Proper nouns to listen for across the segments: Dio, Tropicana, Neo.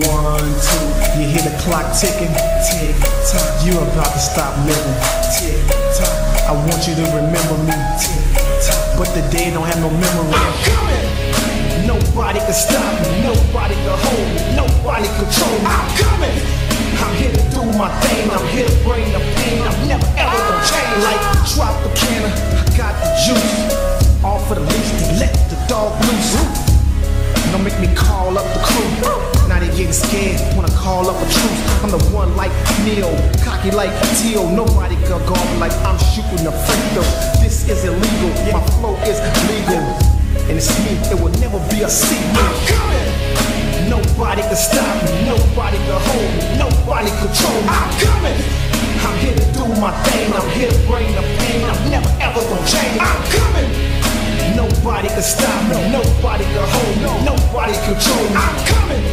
1, 2, you hear the clock ticking, tick tock. You're about to stop living, tick tock. I want you to remember me, tick tock. But the day don't have no memory. I'm coming. Nobody can stop me, nobody can hold me, nobody control me. I'm coming. I'm here to do my thing, I'm here to bring the pain. I'm never ever gonna change. Like Tropicana, I got the juice. All for the least, they let the dog loose. Don't make me call up the crew. Now they getting scared, wanna call up a truce. I'm the one like Neo, cocky like Dio. Nobody can go like I'm shooting a free throw. This is illegal, my flow is legal. And it's me, it will never be a secret. I'm coming. Nobody can stop me, nobody can hold me, nobody control me. I'm coming. I'm here to do my thing, I'm here to bring the pain. I'm never ever gonna change. I'm coming. Nobody can stop me, nobody can hold me, nobody control me. I'm coming.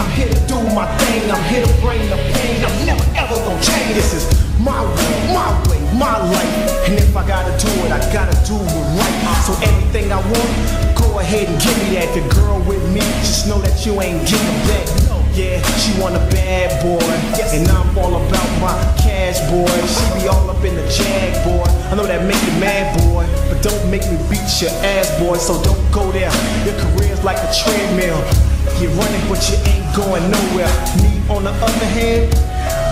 I'm here to do my thing, I'm here to bring the pain. I'm never ever gonna change. This is my way, my life. And if I gotta do it, I gotta do it right. So everything I want, go ahead and give me that. The girl with me, just know that you ain't getting that. Yeah, she want a bad boy, and I'm all about my cash, boy. She be all up in the jag, boy. I know that make you mad, boy, but don't make me beat your ass, boy. So don't go there. Your career's like a treadmill. You're running, but you ain't going nowhere. Me, on the other hand,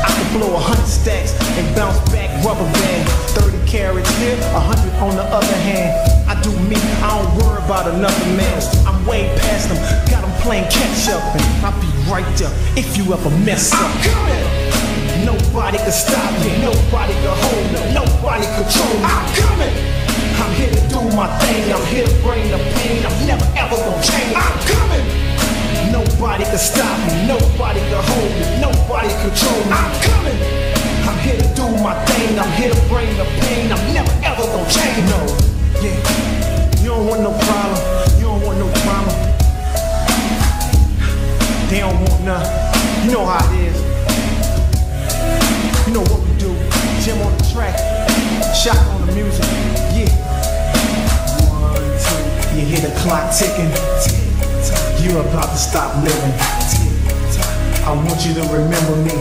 I can blow 100 stacks and bounce back rubber band. 30 carrots here, 100 on the other hand. I do me, I don't worry about another man. I'm way past them, got them playing catch up, and I'll be right there if you ever mess up. I'm coming. Nobody can stop me, nobody can hold me, nobody control me. I'm coming. I'm here to do my thing, I'm here to bring the pain. I'm never ever gonna change. I'm coming. Nobody can stop me, nobody can hold me, nobody control me. I'm coming. I'm here to do my thing, I'm here to bring the pain. I'm never ever gonna change. No, yeah. You don't want no problem, you don't want no drama. They don't want none. You know how it is. You know what we do. Jim on the track, shot on the music. Yeah. 1, 2. You hear the clock ticking. You're about to stop living. I want you to remember me,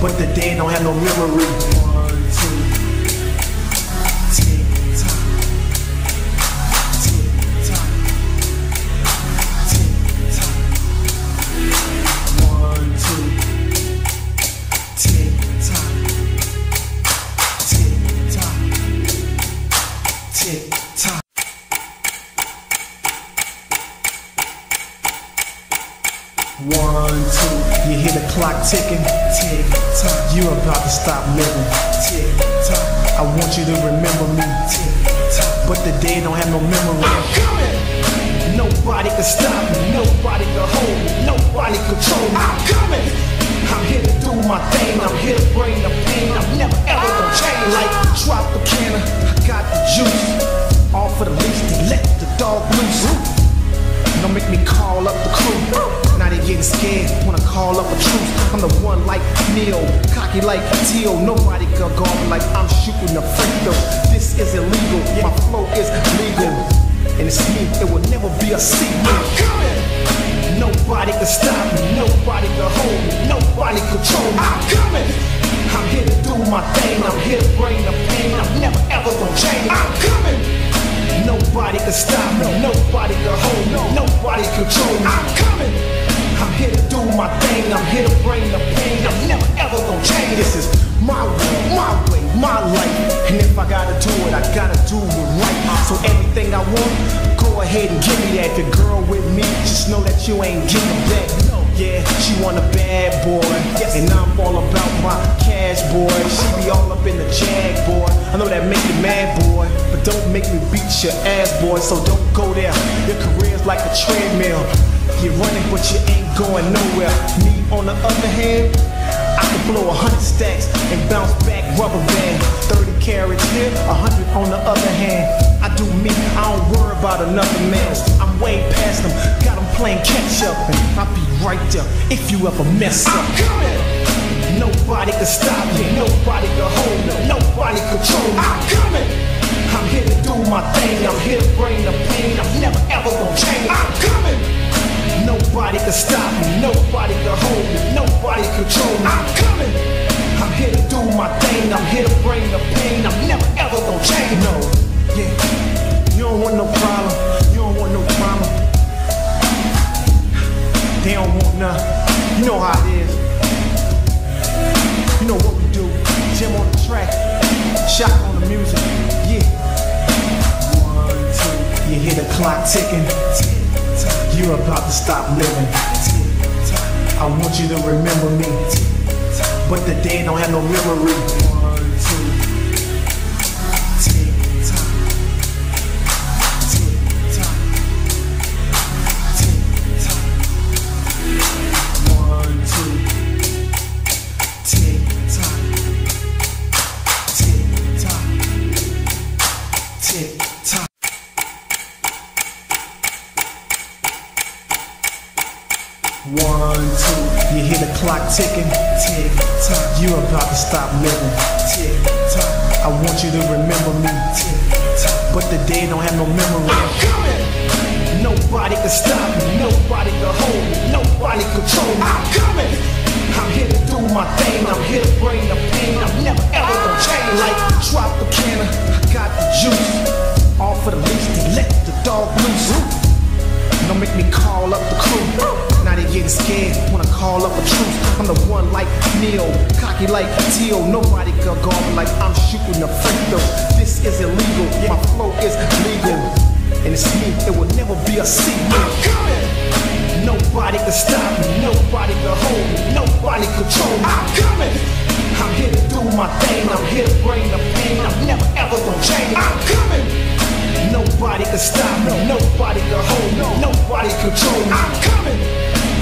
but the day don't have no memory. 1, 2. You hear the clock ticking, tick tock. You're about to stop living, tick tock. I want you to remember me, tick tock. But the day don't have no memory. I'm coming. Nobody can stop me, nobody can hold me, nobody control me. I'm coming. I'm here to do my thing, I'm here to bring the pain. I'm never ever gonna change. Like Tropicana, I got the juice. All for the least, they let the dog loose. Don't make me call up the crew. Now they getting scared, wanna call up a truce. I'm the one like Neo, cocky like Dio. Nobody can go like I'm shooting a free throw. This is illegal, my flow is legal. And it's me, it will never be a secret. I'm coming. Nobody can stop me, nobody can hold me, nobody control me. I'm coming. I'm here to do my thing, I'm here to bring the pain. I'm never ever gonna change. I'm coming. Nobody can stop me, nobody can hold me, nobody control me. I'm coming. I'm here to do my thing, I'm here to bring the pain. I'm never ever gonna change. This is my way, my life. And if I gotta do it, I gotta do it right. So everything I want, go ahead and give me that. The girl with me, just know that you ain't getting that. Yeah, she want a bad boy, and I'm all about my cash, boy. She be all up in the jag, boy. I know that make you mad, boy, but don't make me beat your ass, boy. So don't go there. Your career's like a treadmill. You're running, but you ain't going nowhere. Me, on the other hand, I can blow 100 stacks and bounce back rubber band. 30 carrots here, 100 on the other hand. I do me, I don't worry about another man. I'm way past them, got them playing catch up, and I'll be right there if you ever mess up. I'm coming. Nobody can stop me, nobody can hold me, nobody control me. I'm coming. I'm here to do my thing, I'm here to bring the pain. I'm never ever gonna change. I'm coming. Nobody Nobody can stop me, nobody can hold me, nobody control me. I'm coming! I'm here to do my thing, I'm here to bring the pain, I'm never ever gonna change. No, yeah, you don't want no problem, you don't want no drama. They don't want none, you know how it is. You know what we do, Jim on the track, shot on the music, yeah. 1, 2, you hear the clock ticking. You're about to stop living. I want you to remember me, but the day don't have no memory. 1, 2, tick tock, tick tock, tick tock. 1, 2, tick tock, tick tock, tick tock. You hear the clock ticking, tick tock. You're about to stop living, tick tock. I want you to remember me, tick tock. But the day don't have no memory. I'm coming. Nobody can stop me, nobody can hold me, nobody control me. I'm coming. I'm here to do my thing, I'm here to bring the pain, I'm never ever gonna change. Like Tropicana, I got the juice. All for the least, they let the dog loose. Don't make me call up the crew. Now they getting scared when I call up a truce. I'm the one like Neo, cocky like Dio. Nobody can guard me like I'm shooting a free throw. This is illegal, my flow is legal. And it's me, it will never be a secret. I'm coming! Nobody can stop me, nobody can hold me, nobody control me. I'm coming! I'm here to do my thing, I'm here to bring the pain, I'm never ever gonna change. I'm coming! Nobody can stop me, nobody can hold me, nobody control me. I'm coming!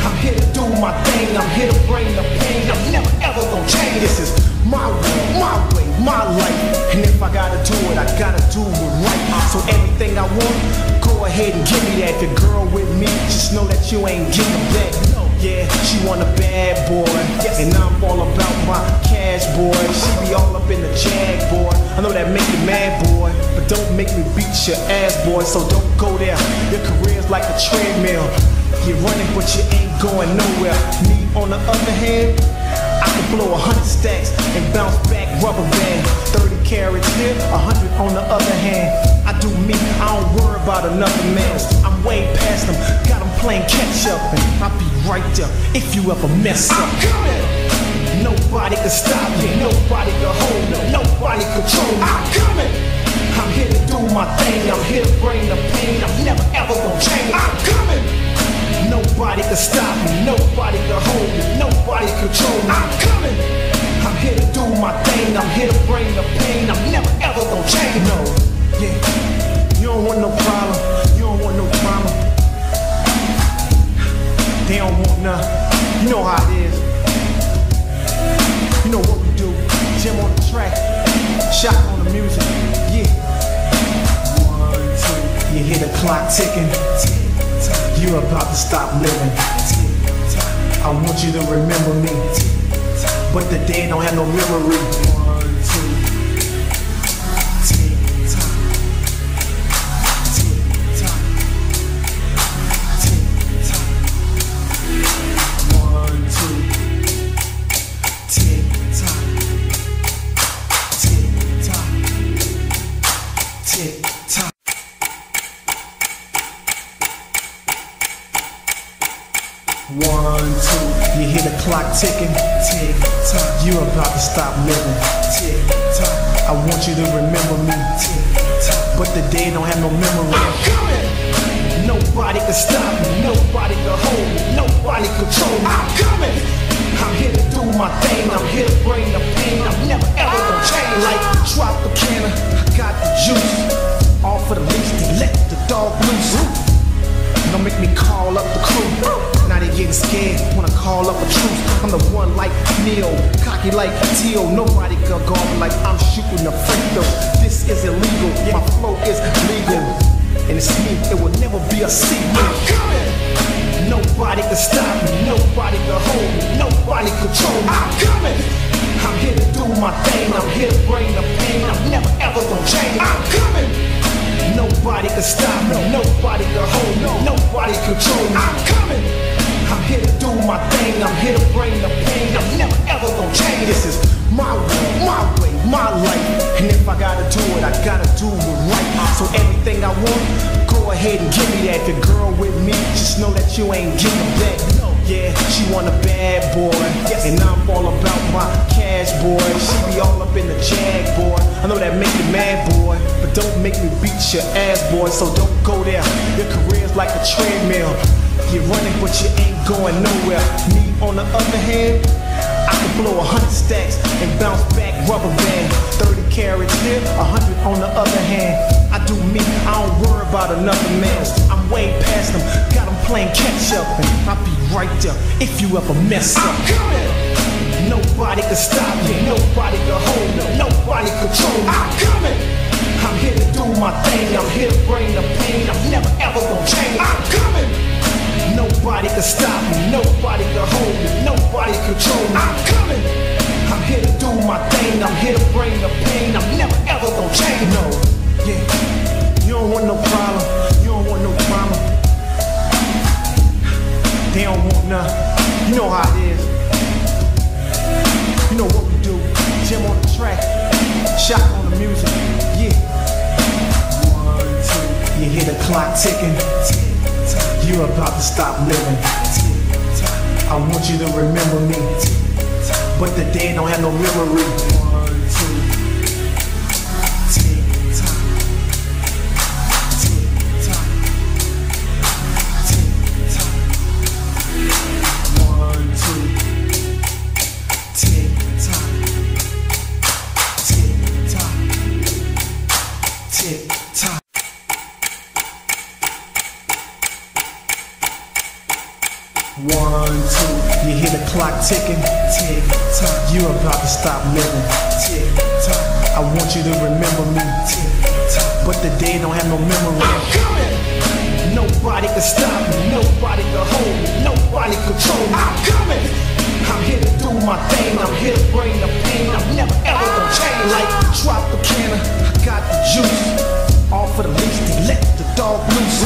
I'm here to do my thing, I'm here to bring the pain, I'm never ever gonna change. This is my way, my life. And if I gotta do it, I gotta do it right. So everything I want, go ahead and give me that. The girl with me, just know that you ain't getting that. Yeah, she want a bad boy, and I'm all about my cash, boy. She be all up in the jag, boy. I know that make you mad, boy, but don't make me beat your ass, boy. So don't go there, your career's like a treadmill. You're running, but you ain't going nowhere. Me, on the other hand, I can blow 100 stacks and bounce back rubber band. 30 carats here, 100 on the other hand. I do me, I don't worry about another man. I'm way past them, got them playing catch up, and I'll be right there if you ever mess up. I'm coming. Nobody can stop me, nobody can hold me, nobody control me. I'm coming. I'm here to do my thing, I'm here to bring the pain, I'm never ever gonna change. I'm coming. Nobody can stop me, nobody can hold me, nobody control me. I'm coming. I'm here to do my thing, I'm here to bring the pain, I'm never ever gonna change. No, yeah, you don't want no problem, you don't want no drama. They don't want none, you know how it is. You know what we do, Jim on the track, shot on the music, yeah. 1, 2, you hear the clock ticking, you're about to stop living. I want you to remember me, but the day don't have no memory. 1, 2, tick tock, tick tock, tick tock. 1, 2, tick tock, tick tock, tick tock. You hear the clock ticking, tick tock. You're about to stop living, tick tock. I want you to remember me, tick tock. But the day don't have no memory. I'm coming. Nobody can stop me, nobody can hold me, nobody control me. I'm coming. I'm here to do my thing, I'm here to bring the pain, I'm never ever gonna change. Like Tropicana, I got the juice. All for the least, they let the dog loose. Don't make me call up the crew. Now they getting scared when I call up a truce. I'm the one like Neo, cocky like Dio. Nobody can guard me like I'm shooting a free throw. This is illegal, my flow is legal. And it's me, it will never be a secret. I'm coming. Nobody can stop me, nobody can hold me, nobody control me. I'm coming. I'm here to do my thing, I'm here to bring the pain, I'm never ever gonna change. I'm coming. Nobody can stop me, nobody can hold me, nobody control me. I'm coming. here to do my thing, I'm here to bring the pain, I'm never ever gonna change. This is my way, my life. And if I gotta do it, I gotta do it right. So everything I want, go ahead and give me that. The girl with me, just know that you ain't getting that. Yeah, she want a bad boy, and I'm all about my cash, boy. She be all up in the jag, boy. I know that make you mad, boy, but don't make me beat your ass, boy. So don't go there, your career's like a treadmill. You're running, but you ain't going nowhere. Me, on the other hand, I can blow 100 stacks and bounce back rubber band. 30 carrots here, 100 on the other hand. I do me, I don't worry about another man. I'm way past them, got them playing catch up, and I'll be right there if you ever mess up. I'm coming. Nobody can stop me, nobody can hold me, nobody control me. I'm coming. I'm here to do my thing, I'm here to bring the pain, I'm never ever gonna change. I'm coming. Nobody can stop me, nobody can hold me, nobody control me. I'm coming. I'm here to do my thing, I'm here to bring the pain, I'm never ever gonna change. No, yeah, you don't want no problem, you don't want no drama. They don't want none, you know how it is. You know what we do, Jim on the track, Shock on the music, yeah. 1, 2, you hear the clock ticking. You're about to stop living. I want you to remember me, but the day don't have no memory. 1, 2, tick tock, tick tock, tick tock. 1, 2, tick tock, tick tock, tick tock. One, two, you hear the clock ticking, tick tock. You're about to stop living, tick tock. I want you to remember me, tick tock. But the day don't have no memory. I'm coming. Nobody can stop me, nobody can hold me, nobody control me. I'm coming. I'm here to do my thing, I'm here to bring the pain, I'm never ever gonna change. Like Tropicana, I got the juice. All for the least, they let the dog loose.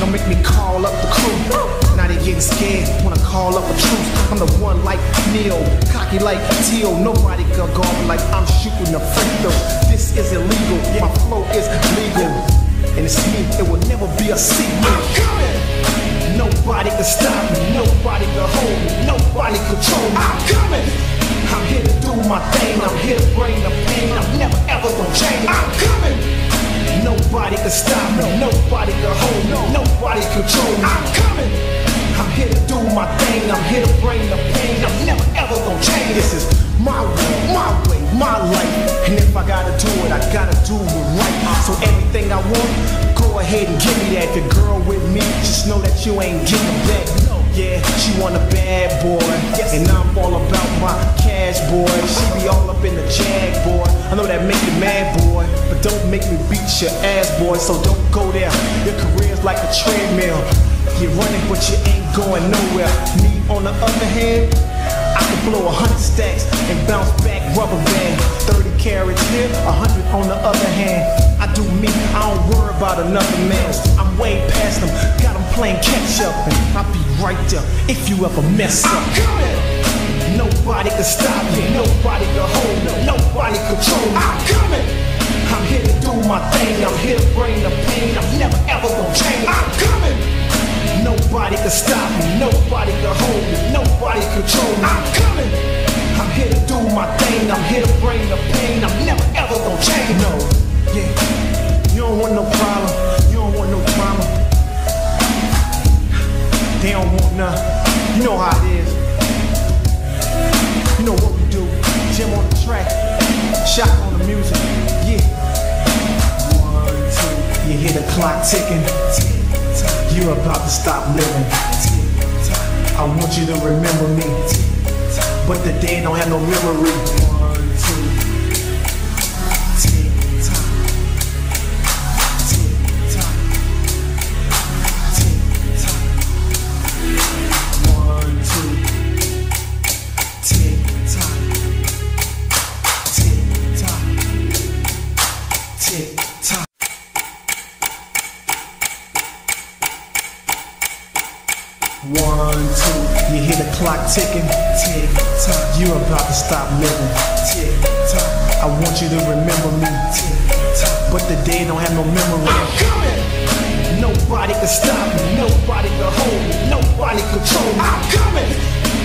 Don't make me call up the crew. Now they getting scared when I call up a truce. I'm the one like Neo, cocky like Dio. Nobody can guard me like I'm shooting a free throw. This is illegal, my flow is legal, and it's me, it will never be a secret. I'm coming. Nobody can stop me, nobody can hold me, nobody control me. I'm coming. I'm here to do my thing, I'm here to bring the pain, I'm never ever gonna change. I'm coming. Nobody can stop me, nobody can hold me, nobody control me. I'm coming. I'm here to do my thing, I'm here to bring the pain, I'm never ever gonna change. This is my way, my life. And if I gotta do it, I gotta do it right. So everything I want, go ahead and give me that. The girl with me, just know that you ain't getting that. Yeah, she want a bad boy, and I'm all about my cash, boy. She be all up in the jag, boy. I know that make you mad, boy, but don't make me beat your ass, boy. So don't go there, your career's like a treadmill. You're running, but you ain't going nowhere. Me, on the other hand, I can blow 100 stacks and bounce back rubber band. 30 carrots here, 100 on the other hand. I do me, I don't worry about another man. I'm way past them, got them playing catch up, and I'll be right there if you ever mess up. I'm coming. Nobody can stop me, nobody can hold me, nobody control me. I'm coming. I'm here to do my thing, I'm here to bring the pain, I'm never ever gonna change. I'm coming. Nobody can stop me, nobody can hold me, nobody control me. I'm coming. I'm here to do my thing, I'm here to bring the pain, I'm never ever gonna change. No, yeah, you don't want no problem, you don't want no drama. They don't want none, you know how it is. You know what we do, Jim on the track, Shock on the music, yeah. 1, 2, you hear the clock ticking, you're about to stop living. I want you to remember me, but the day don't have no memory. 1, 2, 1, 2, you hear the clock ticking, tick tock. You're about to stop living, tick tock. I want you to remember me, tick tock. But the day don't have no memory. I'm coming. Nobody can stop me, nobody can hold me, nobody control me. I'm coming.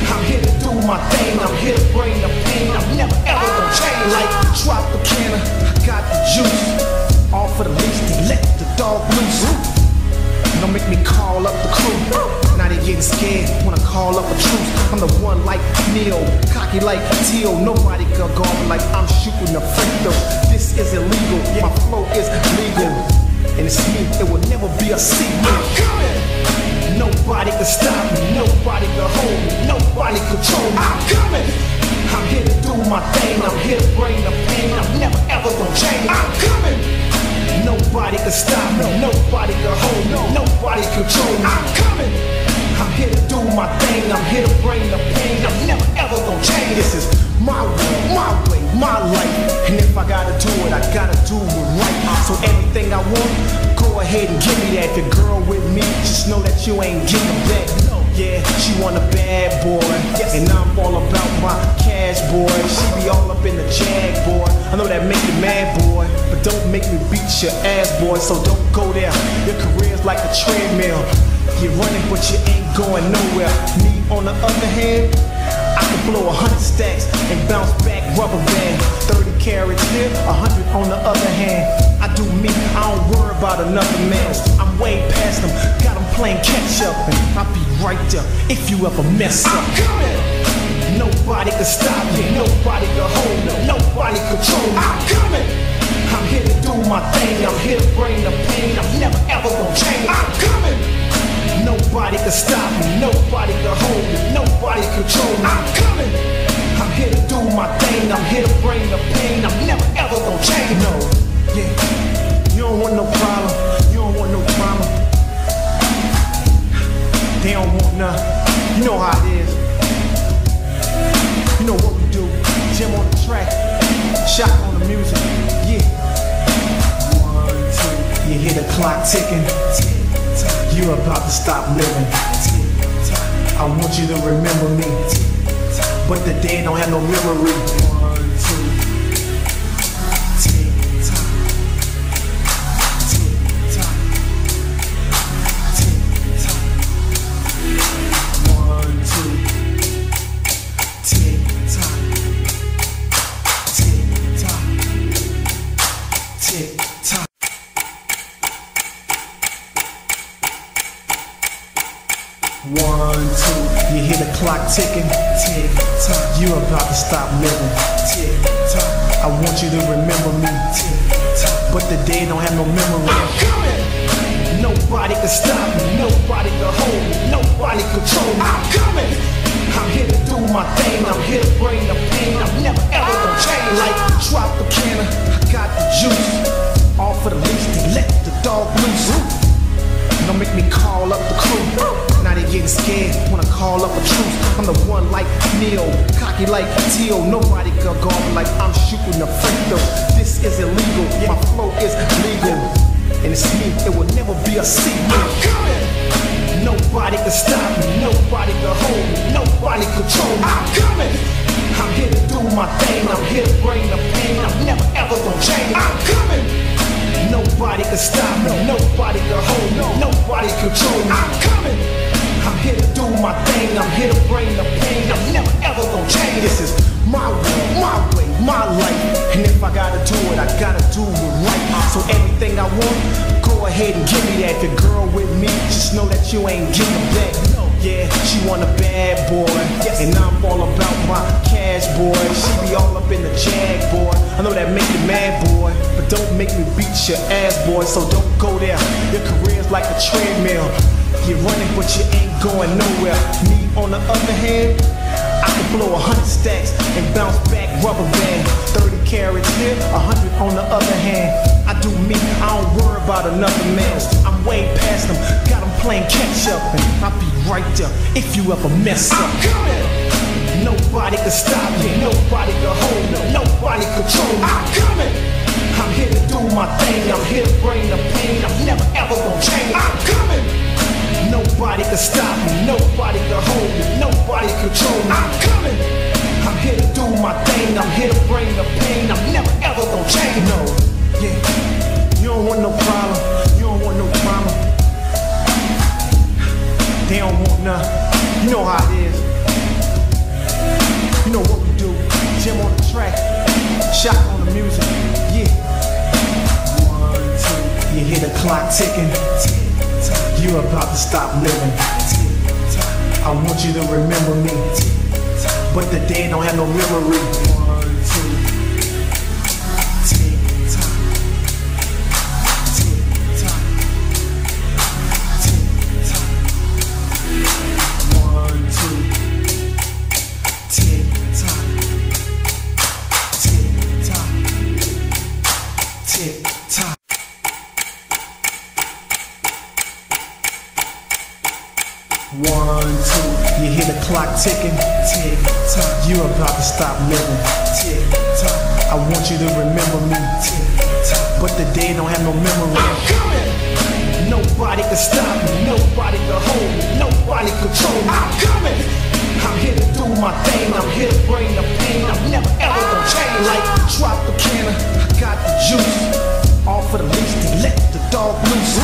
I'm here to do my thing, I'm here to bring the pain. I'm never ever gonna change. Like Tropicana, I got the juice. All for the leash, let the dog loose. Don't make me call up the crew. Now they getting scared when I call up a truce. I'm the one like Neo, cocky like Dio. Nobody can go like I'm shooting a free throw. This is illegal, yeah, my flow is legal. And it's me, it will never be a secret. I'm coming. Nobody can stop me, nobody can hold me, nobody control me. I'm coming. I'm here to do my thing, I'm here to bring the pain. I'm never ever gonna change. I'm coming. Nobody can stop me, nobody can hold me, nobody control me. I'm coming. I'm here to do my thing, I'm here to bring the pain. I'm never ever gonna change. This is my way, my life. And if I gotta do it, I gotta do it right. So everything I want, go ahead and give me that. The girl with me, just know that you ain't getting that. Yeah, she want a bad boy, and I'm all about my cash, boy. She be all up in the jag, boy. I know that make you mad, boy, but don't make me beat your ass, boy. So don't go there, your career's like a treadmill. You're running, but you ain't going nowhere. Me, on the other hand, I can blow 100 stacks and bounce back rubber band. 30 carats here, 100 on the other hand. I do me, I don't worry about another man. I'm way past them, got them playing catch up, and I'll be right there if you ever mess up. I'm coming. Nobody can stop me, nobody can hold me, nobody control me. I'm coming. I'm here to do my thing, I'm here to bring the pain. I'm never ever gonna change. I'm coming. Nobody can stop me, nobody can hold me, nobody control me. I'm coming. I'm here to do my thing, I'm here to bring the pain. I'm never ever gonna change. No, yeah. You don't want no problem, you don't want no drama. They don't want none. You know how it is. You know what we do. Jim on the track, shot on the music. Yeah. 1, 2. You hear the clock ticking. You're about to stop living. I want you to remember me, but the day don't have no memory. 1, 2, tick tock. One, 2, you hear the clock ticking, tick tock. You're about to stop living, tick tock. I want you to remember me, tick tock. But the day don't have no memory. I'm coming. Nobody can stop me, nobody can hold me, nobody control me. I'm coming. I'm here to do my thing, I'm here to bring the pain. I'm never ever gonna change. Like Tropicana, I got the juice. All for the leash, they let the dog loose. Don't make me call up the crew. Now they getting scared when I call up a truce. I'm the one like Neo, cocky like Dio. Nobody can go like I'm shooting a free throw. This is illegal, yeah, my flow is legal. And it's me, it will never be a secret. I'm coming. Nobody can stop me, nobody can hold me, nobody control me. I'm coming. I'm here to do my thing, I'm here to bring the pain. I'm never ever gonna change. I'm coming. Nobody can stop me, nobody can hold me, nobody control me. I'm coming. I'm here to do my thing, I'm here to bring the pain. I'm never ever gonna change. This is my way, my life. And if I gotta do it, I gotta do it right. So everything I want, go ahead and give me that. The girl with me, just know that you ain't getting that. Yeah, she want a bad boy, and I'm all about my cash, boy. She be all up in the jag, boy. I know that make you mad, boy, but don't make me beat your ass, boy. So don't go there, your career's like a treadmill. You're running, but you ain't going nowhere. Me, on the other hand, I can blow 100 stacks and bounce back rubber band. 30 carats here, 100 on the other hand. I do me, I don't worry about another man. I'm way past them, got them playing catch up, and I'll be right there if you ever mess up. I'm coming. Nobody can stop me, nobody can hold me, nobody control me. I'm coming. I'm here to do my thing, I'm here to bring the pain. I'm never ever gonna change. I'm coming. Nobody can can stop me, nobody can hold me, nobody control me. I'm coming! I'm here to do my thing, I'm here to bring the pain, I'm never ever gonna change. No, yeah, you don't want no problem, you don't want no drama. They don't want none, you know how it is. You know what we do, Jim on the track, Shock on the music, yeah. 1, 2, you hear the clock ticking, you're about to stop living. I want you to remember me, but the dead don't have no memory. 1, 2, you hear the clock ticking, tick tock. You're about to stop living, tick tock. I want you to remember me, tick tock. But the day don't have no memory. I'm coming. Nobody can stop me, nobody can hold me, nobody control me. I'm coming. I'm here to do my thing, I'm here to bring the pain. I'm never ever gonna change. Like Tropicana, I got the juice. All for the least, to let the dog loose.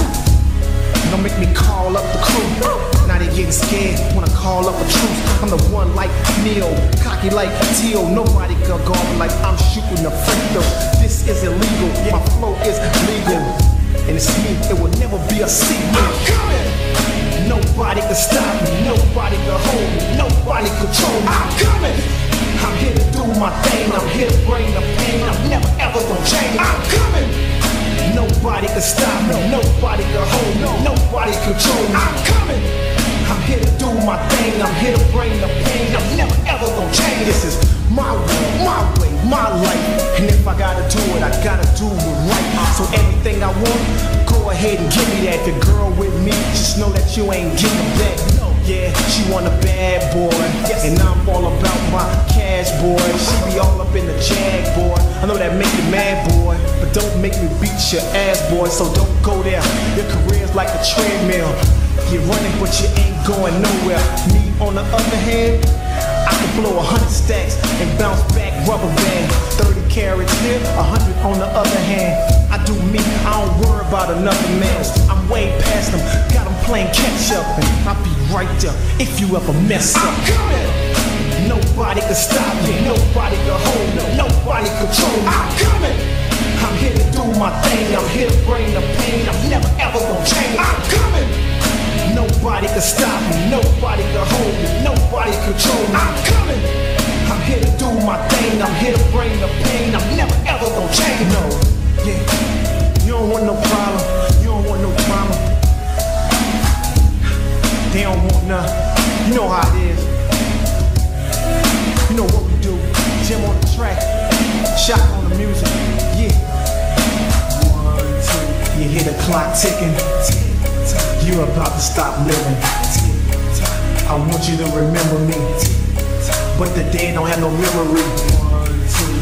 Don't make me call up the crew. Now they getting scared, wanna call up a truce. I'm the one like Neo, cocky like Dio. Nobody can guard me like I'm shooting a free throw. This is illegal, my flow is legal. And it's me, it will never be a secret. I'm coming! Nobody can stop me, nobody can hold me, nobody control me. I'm coming! I'm here to do my thing, I'm here to bring the pain. I'm never ever gonna change. I'm coming! Nobody can stop me, nobody can hold me, nobody control me. I'm coming! I'm here to do my thing, I'm here to bring the pain. I'm never ever gonna change. This is my world, my way, my life. And if I gotta do it, I gotta do it right. So everything I want, go ahead and give me that. The girl with me, just know that you ain't getting that. Yeah, she want a bad boy, and I'm all about my cash, boy. She be all up in the jag, boy. I know that make you mad, boy, but don't make me beat your ass, boy. So don't go there. Your career's like a treadmill. You're running, but you ain't going nowhere. Me, on the other hand, I can blow 100 stacks and bounce back rubber band. 30 carrots here, 100 on the other hand. I do me, I don't worry about another man. I'm way past them, got them playing catch up, and I'll be right there if you ever mess up. I'm coming. Nobody can stop me, nobody can hold me, nobody control me. I'm coming. I'm here to do my thing, I'm here to bring the pain. I'm never ever gonna change. I'm coming. Nobody can stop me, nobody can hold me, nobody control me. I'm coming. I'm here to do my thing, I'm here to bring the pain. I'm never ever gonna change. No, yeah, you don't want no problem, you don't want no drama. They don't want none, you know how it is. You know what we do, Jim on the track, Shock on the music, yeah. 1, 2, you hear the clock ticking, you're about to stop living. I want you to remember me, but the dead don't have no memory. 1, 2.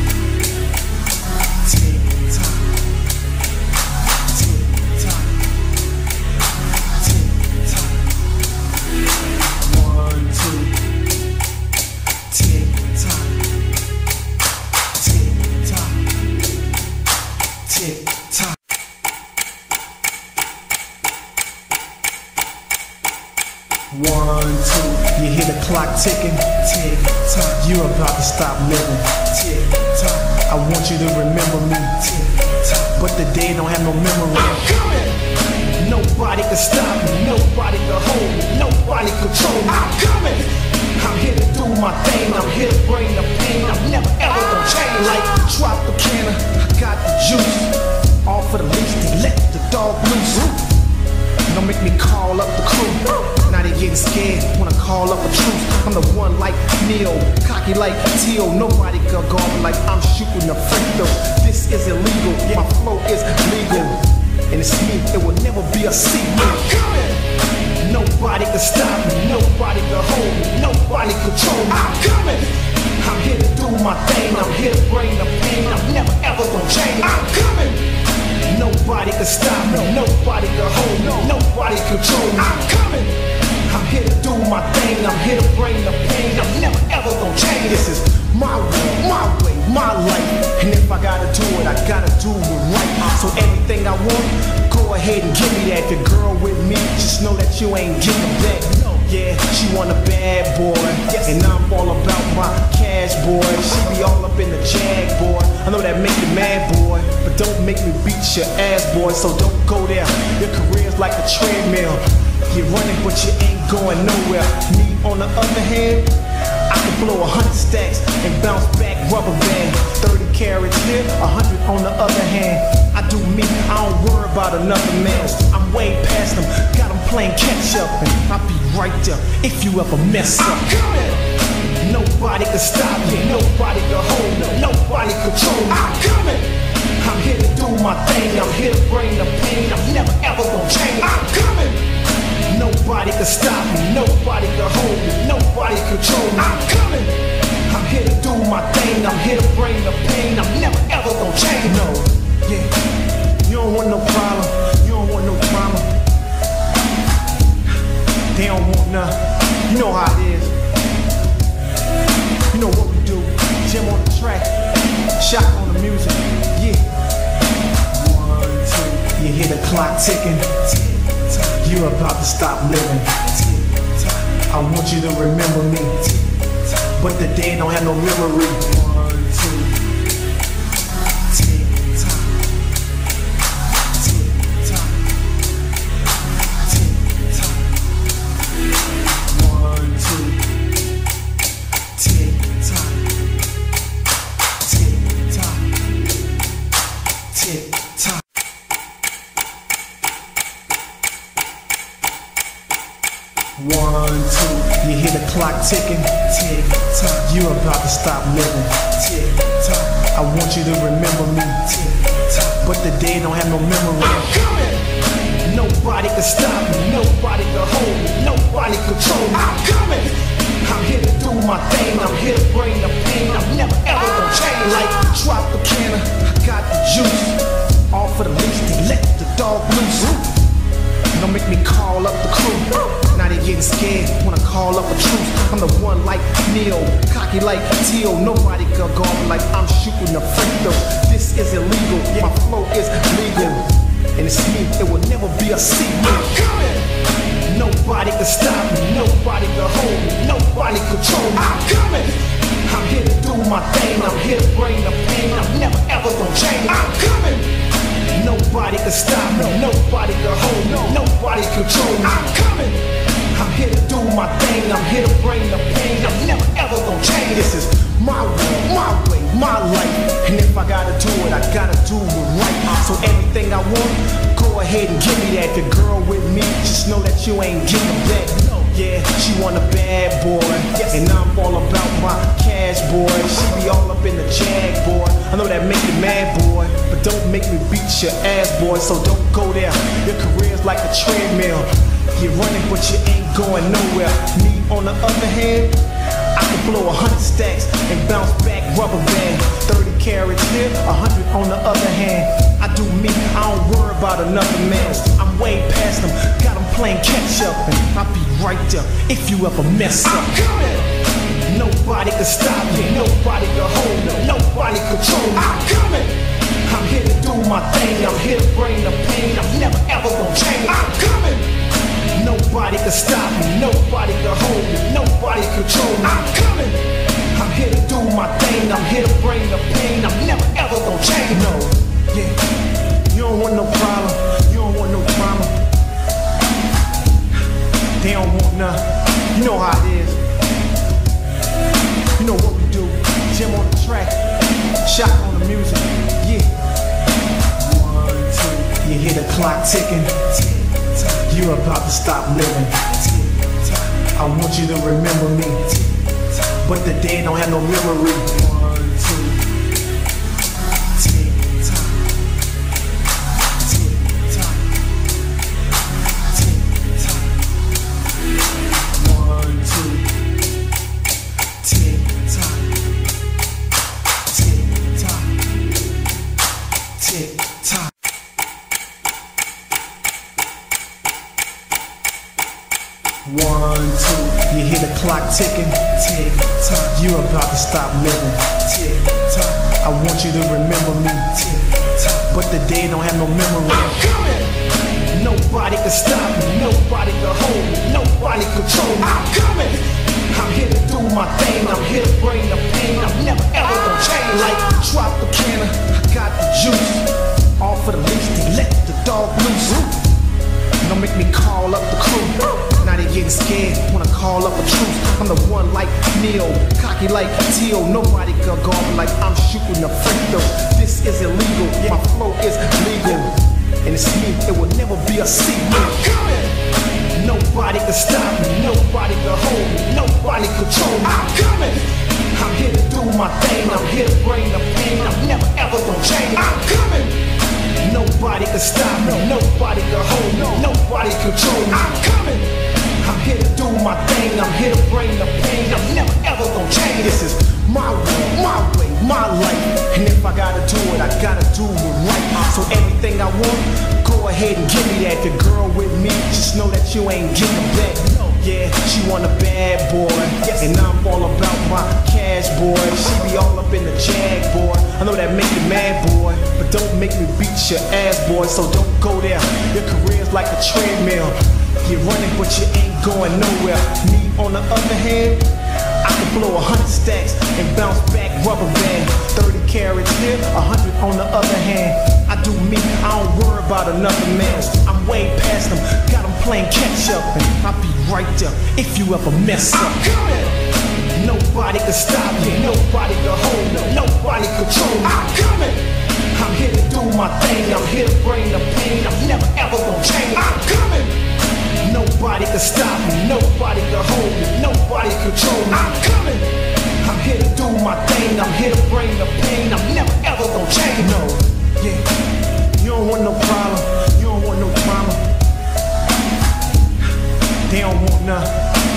You hear the clock ticking, tick tock. You're about to stop living, tick tock. I want you to remember me, tick tock. But the day don't have no memory. I'm coming. Nobody can stop me, nobody can hold me, nobody control me. I'm coming. I'm here to do my thing, I'm here to bring the pain. I'm never ever gonna change. Like Tropicana, I got the juice. All for the least, to let the dog loose. Don't make me call up the crew. Now they getting scared, wanna call up a truce. I'm the one like Neo, cocky like Dio. Nobody can guard me like I'm shooting a free throw. This is illegal, my flow is legal. And it's me, it will never be a secret. I'm coming! Nobody can stop me, nobody can hold me, nobody control me. I'm coming! I'm here to do my thing, I'm here to bring the pain. I'm never ever gonna change. I'm coming! Nobody can stop me, nobody can hold me, nobody control me. I'm coming! my thing. I'm here to bring the pain. I'm never ever gonna change. This is my way, my way, my life. And if I gotta do it, I gotta do it right. So everything I want, go ahead and give me that. The girl with me, just know that you ain't getting that. Yeah, she want a bad boy, and I'm all about my cash, boy. She be all up in the jag, boy. I know that make you mad, boy, but don't make me beat your ass, boy. So don't go there. Your career's like a treadmill. You're running, but you ain't going nowhere. Me, on the other hand, I can blow 100 stacks and bounce back rubber band. 30 carats here, 100 on the other hand. I do me, I don't worry about another man. I'm way past them, got them playing catch up, and I be right there if you ever mess up. I'm coming. Nobody can stop me, nobody can hold me, nobody control me. I'm coming. I'm here to do my thing, I'm here to bring the pain. I'm never ever gonna change. I'm coming. Nobody can stop me, nobody can hold me, nobody control me. I'm coming. I'm here to do my thing, I'm here to bring the pain. I'm never ever gonna change. No, yeah. You don't want no problem, you don't want no drama. They don't want none. You know how it is. You know what we do. Jim on the track, shot on the music. Yeah. 1, 2. You hear the clock ticking. You're about to stop living. I want you to remember me, but the day don't have no memory. 1, 2. You hear the clock ticking, tick tock. You're about to stop living, tick tock. I want you to remember me, tick tock. But the day don't have no memory. I'm coming. Nobody can stop me, nobody can hold me, nobody control me. I'm coming. I'm here to do my thing, I'm here to bring the pain. I'm never ever gonna change. Like Tropicana, I got the juice. All for the least, they let the dog loose. Don't make me call up the crew. Now they getting scared, wanna call up a truce. I'm the one like Neo, cocky like Dio. Nobody can go like I'm shooting a free throw. This is illegal, my flow is legal. And it's me, it will never be a secret. I'm coming. Nobody can stop me, nobody can hold me, nobody control me. I'm coming. I'm here to do my thing, I'm here to bring the pain. I'm never ever gonna change. I'm coming. Nobody can stop me, nobody can hold me, nobody control me. I'm coming. I'm here to do my thing, I'm here to bring the pain. I'm never ever gonna change. This is my way, my way, my life. And if I gotta do it, I gotta do it right. So everything I want, go ahead and give me that. The girl with me, just know that you ain't getting that. Yeah, she want a bad boy, and I'm all about my cash, boy. She be all up in the jag, boy. I know that make you mad, boy, but don't make me beat your ass, boy. So don't go there. Your career's like a treadmill. You're running, but you ain't going nowhere. Me, on the other hand, I can blow 100 stacks and bounce back rubber band. 30 carats here, 100 on the other hand. I do me, I don't worry about another man. I'm way past them, got them playing catch up, and I'll be right there if you ever mess up. I'm coming. Nobody can stop me, nobody can hold me, nobody control me. I'm coming. I'm here to do my thing, I'm here to bring the pain. I'm never ever gonna change. I'm coming. Nobody can stop me, nobody can hold me, nobody control me. I'm coming. I'm here to do my thing, I'm here to bring the pain. I'm never ever gonna change. No, yeah. You don't want no problem, you don't want no drama. They don't want none. You know how it is. You know what we do. Jim on the track, shot on the music. Yeah. 1, 2. You hear the clock ticking. You're about to stop living. I want you to remember me, but the day don't have no memory. 1, 2. 1, 2, you hear the clock ticking, tick tock. You're about to stop living, tick tock. I want you to remember me, tick tock. But the day don't have no memory. I'm coming. Nobody can stop me, nobody can hold me, nobody control me. I'm coming. I'm here to do my thing. I'm here to bring the pain. I'm never ever gonna change. Like Tropicana, I got the juice. All for the least, let the dog loose. Don't make me call up the crew. Now they getting scared when I call up a truth. I'm the one like Neo, cocky like Dio. Nobody can guard me like I'm shooting a free throw. This is illegal, my flow is legal. And it's me, it will never be a secret. I'm coming. Nobody can stop me, nobody can hold me, nobody control me. I'm coming. I'm here to do my thing, I'm here to bring the pain. I'm never ever gonna change. I'm coming. Nobody can stop me, nobody can hold me, nobody control me. I'm coming. I'm here to do my thing, I'm here to bring the pain. I'm never ever gonna change. This is my way, my life. And if I gotta do it, I gotta do it right. So everything I want, go ahead and give me that. The girl with me, just know that you ain't getting back. Yeah, she want a bad boy, and I'm all about my cash, boy. She be all up in the jag, boy. I know that make you mad, boy, but don't make me beat your ass, boy. So don't go there. Your career's like a treadmill. You're running, but you ain't going nowhere. Me, on the other hand, I can blow 100 stacks and bounce back rubber band. 30 carats here, 100 on the other hand. I do me, I don't worry about another man. I'm way past them, got them playing catch up, and I'll be right there if you ever mess up. I'm coming. Nobody can stop me, nobody can hold me, nobody control me. I'm coming. I'm here to do my thing, I'm here to bring the pain. I'm never ever gonna change. I'm coming. Nobody can stop me, nobody can hold me, nobody control me. I'm coming. I'm here to do my thing, I'm here to bring the pain. I'm never ever gonna change. No, yeah. You don't want no problem, you don't want no drama. They don't want none.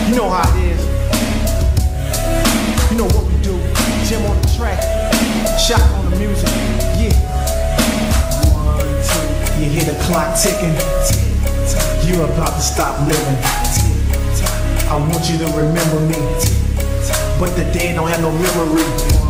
You know how it is. You know what we do, Jim on the track, shot on the music, yeah. 1, 2, you hear the clock ticking, you're about to stop living. I want you to remember me, but the day don't have no memory.